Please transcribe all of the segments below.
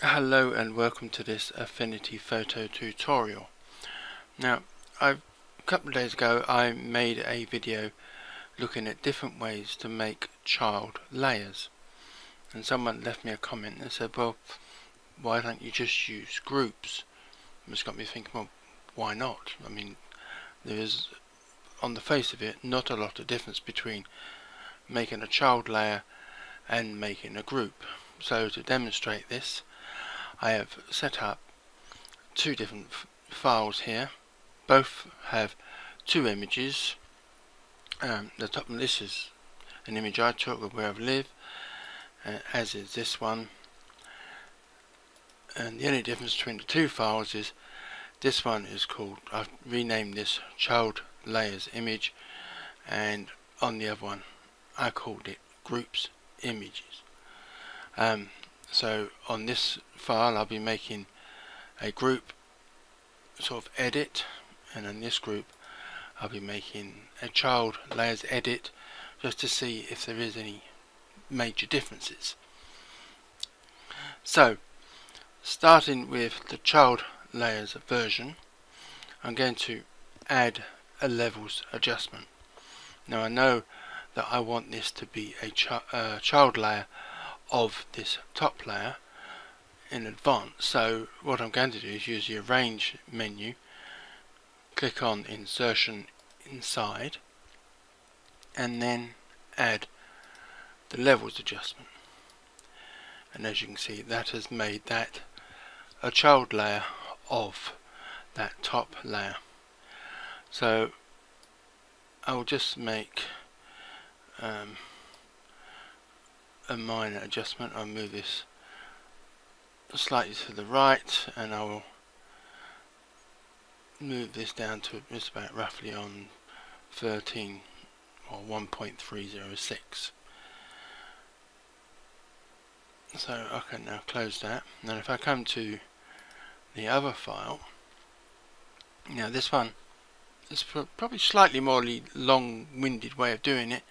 Hello and welcome to this Affinity Photo tutorial. Now, a couple of days ago I made a video looking at different ways to make child layers, and someone left me a comment and said, well, why don't you just use groups? And it's got me thinking, well, why not? I mean, there is, on the face of it, not a lot of difference between making a child layer and making a group. So to demonstrate this, I have set up two different files here. Both have two images. The top one, this is an image I took of where I've lived, as is this one. And the only difference between the two files is this one is called, I've renamed this Child Layers Image, and on the other one I called it Groups Images. So on this file I'll be making a group sort of edit, and on this group I'll be making a child layers edit just to see if there is any major differences. So starting with the child layers version, I'm going to add a levels adjustment. Now I know that I want this to be a child layer of this top layer in advance, so what I'm going to do is use the arrange menu, click on insertion inside, and then add the levels adjustment, and as you can see that has made that a child layer of that top layer. So I'll just make a minor adjustment. I'll move this slightly to the right, and I will move this down to just about roughly on 13 or 1.306. So I can now close that. Now if I come to the other file, now this one is probably slightly more long-winded way of doing it,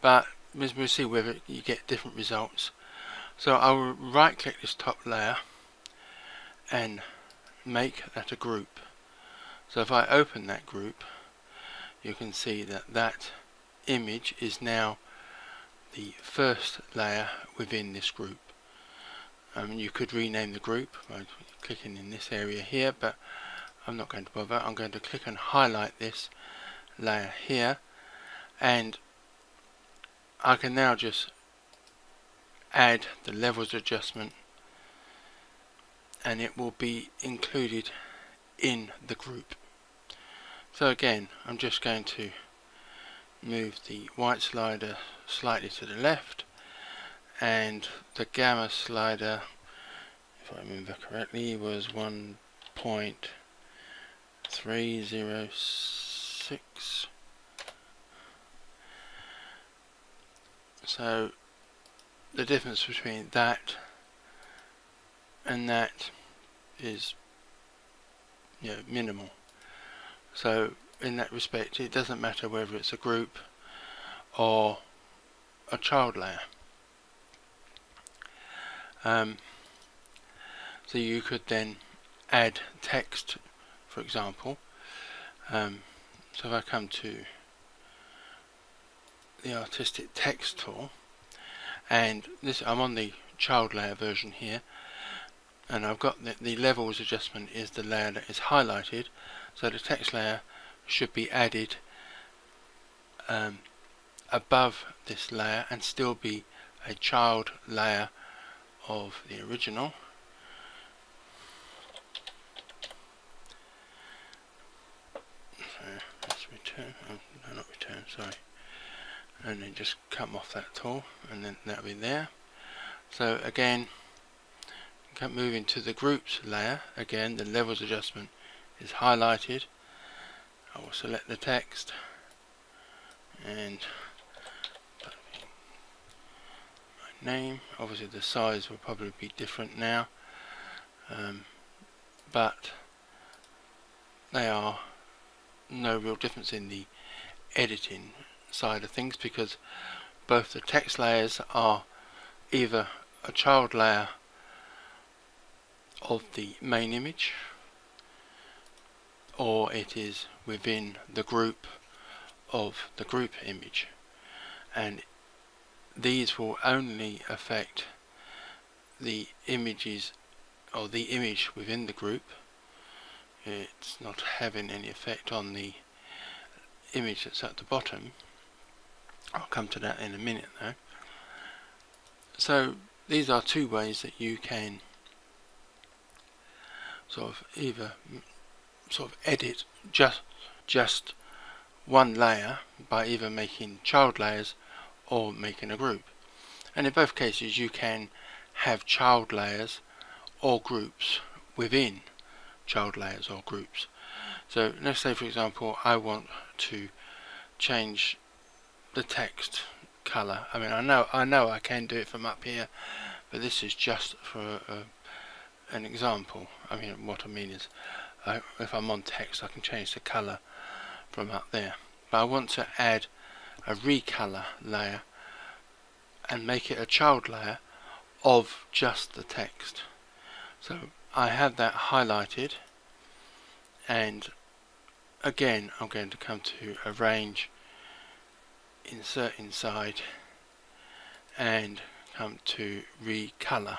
but we'll see whether you get different results. So I will right click this top layer and make that a group. So if I open that group, you can see that that image is now the first layer within this group. You could rename the group by clicking in this area here, but I'm not going to bother. I'm going to click and highlight this layer here, and I can now just add the levels adjustment and it will be included in the group. So again, I'm just going to move the white slider slightly to the left and the gamma slider, if I remember correctly, was 1.306. So the difference between that and that is, you know, minimal. So in that respect it doesn't matter whether it's a group or a child layer. So you could then add text, for example. So if I come to the artistic text tool, and this, I'm on the child layer version here, and I've got the levels adjustment is the layer that is highlighted, so the text layer should be added above this layer and still be a child layer of the original. So let's return, oh, no, not return, sorry, and then just come off that tool, and then that'll be there. So again, moving to the groups layer, again the levels adjustment is highlighted. I will select the text and my name. Obviously the size will probably be different now, but they are no real difference in the editing side of things, because both the text layers are either a child layer of the main image, or it is within the group of the group image, and these will only affect the images or the image within the group. It's not having any effect on the image that's at the bottom. I'll come to that in a minute though. So these are two ways that you can sort of either edit just one layer by either making child layers or making a group. And in both cases you can have child layers or groups within child layers or groups. So let's say for example I want to change the text color. I mean I know I can do it from up here, but this is just for an example. I mean what I mean is if I'm on text I can change the color from up there, but I want to add a recolor layer and make it a child layer of just the text. So I have that highlighted, and again I'm going to come to arrange, insert inside, and come to recolor,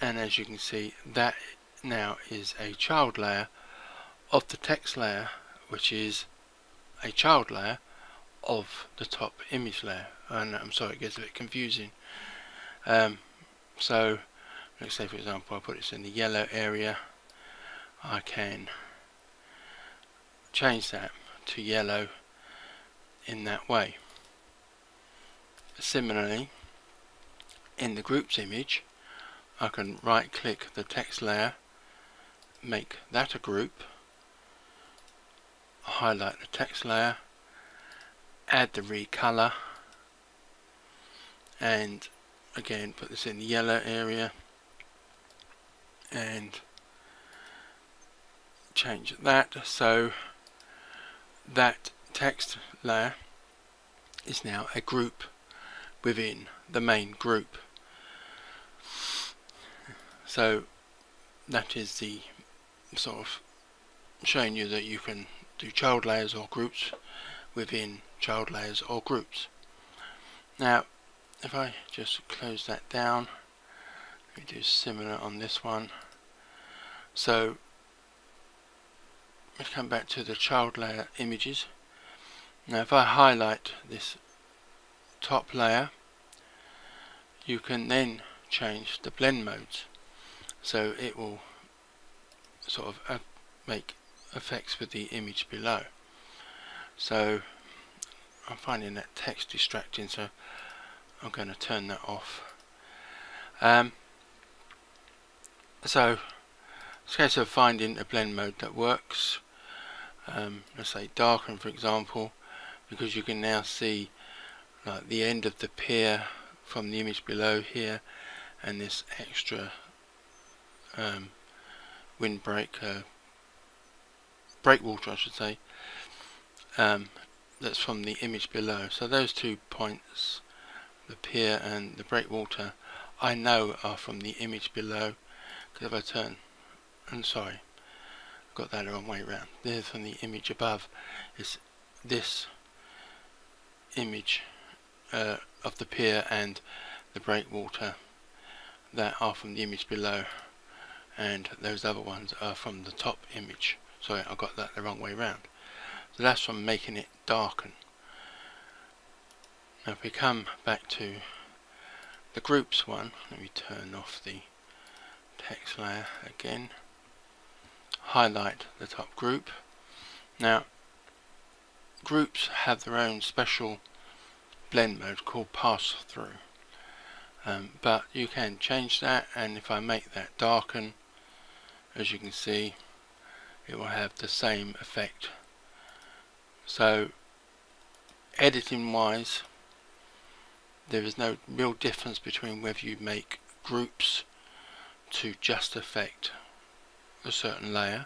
and as you can see that now is a child layer of the text layer, which is a child layer of the top image layer. And I'm sorry, it gets a bit confusing. So let's say for example I put this in the yellow area. I can change that to yellow in that way. Similarly in the groups image I can right click the text layer, make that a group, highlight the text layer, add the recolor, and again put this in the yellow area and change that, so that text layer is now a group within the main group. So that is the sort of showing you that you can do child layers or groups within child layers or groups. Now if I just close that down, we do similar on this one. So let's come back to the child layer images. Now if I highlight this top layer, you can then change the blend modes, so it will sort of make effects with the image below. So I'm finding that text distracting, so I'm going to turn that off. So it's a case of finding a blend mode that works. Let's say darken for example, because you can now see like the end of the pier from the image below here, and this extra windbreak breakwater I should say, that's from the image below. So those 2 points, the pier and the breakwater, I know are from the image below, because if I turn, I'm sorry, I've got that the wrong way around, they're from the image above. It's this image of the pier and the breakwater that are from the image below, and those other ones are from the top image. Sorry, I got that the wrong way around. So that's from making it darken. Now if we come back to the groups one, let me turn off the text layer again, highlight the top group. Now groups have their own special blend mode called pass through, but you can change that, and if I make that darken, as you can see it will have the same effect. So editing wise there is no real difference between whether you make groups to just affect a certain layer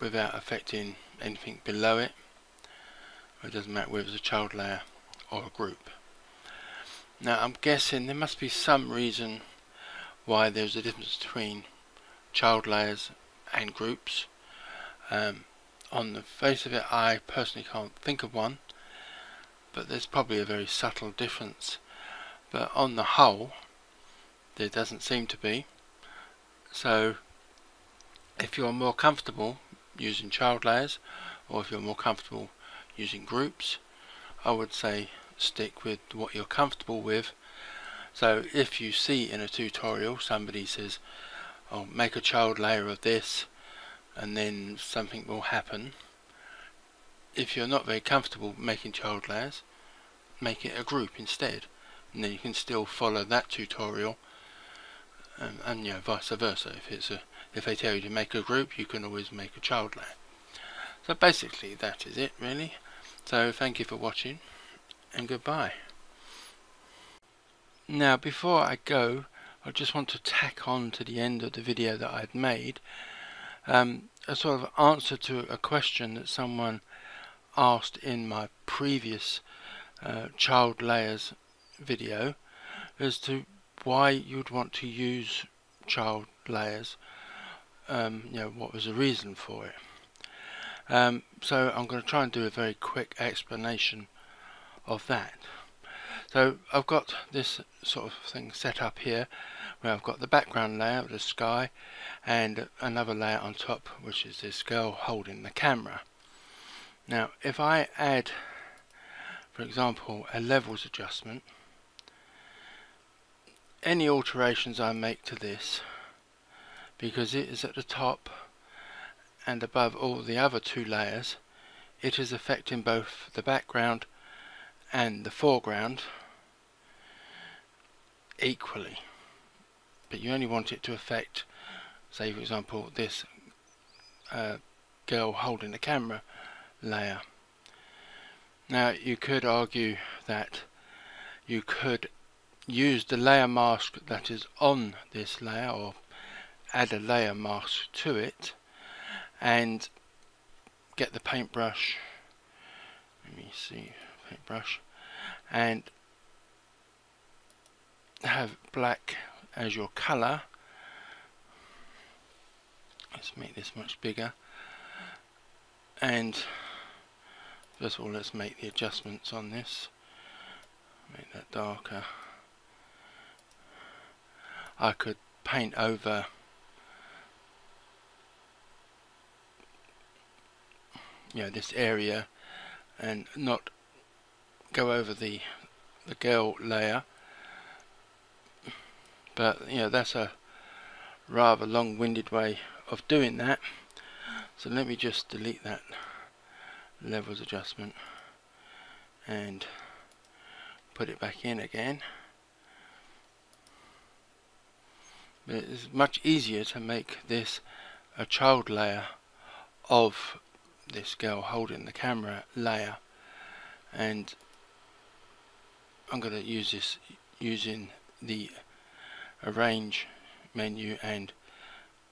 without affecting anything below it. It doesn't matter whether it's a child layer or a group. Now I'm guessing there must be some reason why there's a difference between child layers and groups. On the face of it, I personally can't think of one, but there's probably a very subtle difference. But on the whole, there doesn't seem to be. So if you're more comfortable using child layers, or if you're more comfortable using groups, I would say stick with what you're comfortable with. So if you see in a tutorial somebody says, oh, make a child layer of this and then something will happen, if you're not very comfortable making child layers, make it a group instead, and then you can still follow that tutorial, and you know, vice versa. If they tell you to make a group, you can always make a child layer. So basically that is it really. So thank you for watching, and goodbye. Now before I go, I just want to tack on to the end of the video that I'd made a sort of answer to a question that someone asked in my previous child layers video as to why you'd want to use child layers, you know, what was the reason for it. So I'm going to try and do a very quick explanation of that. So I've got this sort of thing set up here where I've got the background layer of the sky and another layer on top, which is this girl holding the camera. Now if I add, for example, a levels adjustment, any alterations I make to this, because it is at the top and above all the other two layers, it is affecting both the background and the foreground equally. But you only want it to affect, say for example, this girl holding the camera layer. Now you could argue that you could use the layer mask that is on this layer, or add a layer mask to it, and get the paintbrush, let me see, paintbrush, and have black as your colour. Let's make this much bigger, and first of all let's make the adjustments on this, make that darker. I could paint over this area and not go over the girl layer, but that's a rather long-winded way of doing that. So let me just delete that levels adjustment and put it back in again. But it's much easier to make this a child layer of this girl holding the camera layer, and I'm going to use this using the arrange menu and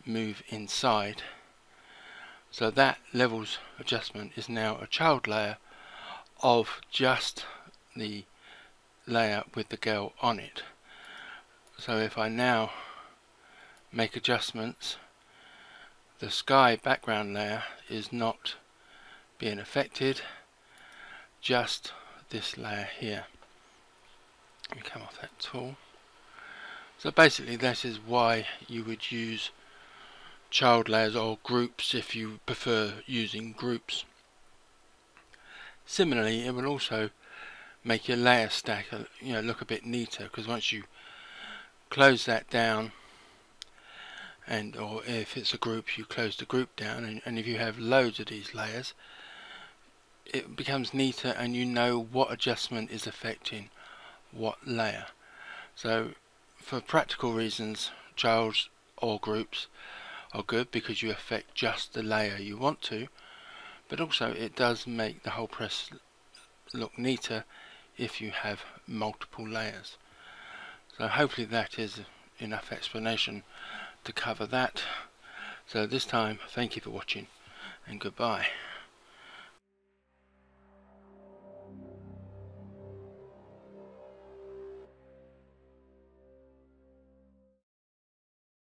move inside. So that levels adjustment is now a child layer of just the layer with the girl on it. So if I now make adjustments, the sky background layer is not being affected, just this layer here. Let me come off that tool. So basically that is why you would use child layers or groups if you prefer using groups. Similarly, it will also make your layer stack look a bit neater, because once you close that down, and or if it's a group you close the group down, and if you have loads of these layers it becomes neater, and you know what adjustment is affecting what layer. So for practical reasons, child or groups are good because you affect just the layer you want to, but also it does make the whole press look neater if you have multiple layers. So hopefully that is enough explanation to cover that. So this time, thank you for watching, and goodbye.